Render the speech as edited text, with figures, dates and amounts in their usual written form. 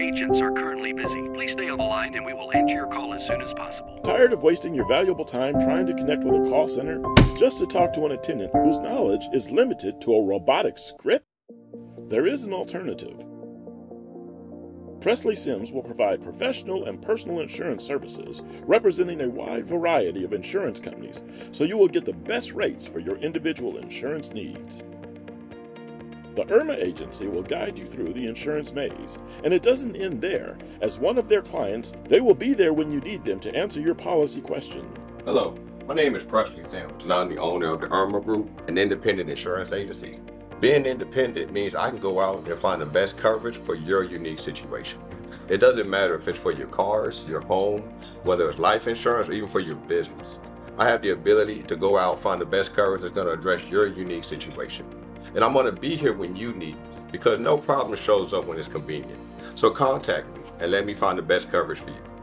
agents are currently busy. Please stay on the line and we will answer your call as soon as possible. Tired of wasting your valuable time trying to connect with a call center just to talk to an attendant whose knowledge is limited to a robotic script? There is an alternative. Presley Sims will provide professional and personal insurance services representing a wide variety of insurance companies, so you will get the best rates for your individual insurance needs. The IRMA agency will guide you through the insurance maze, and it doesn't end there. As one of their clients, they will be there when you need them to answer your policy question. Hello, my name is Presley Sims, and I'm the owner of the IRMA Group, an independent insurance agency. Being independent means I can go out and find the best coverage for your unique situation. It doesn't matter if it's for your cars, your home, whether it's life insurance, or even for your business. I have the ability to go out and find the best coverage that's going to address your unique situation. And I'm going to be here when you need me, because no problem shows up when it's convenient. So contact me and let me find the best coverage for you.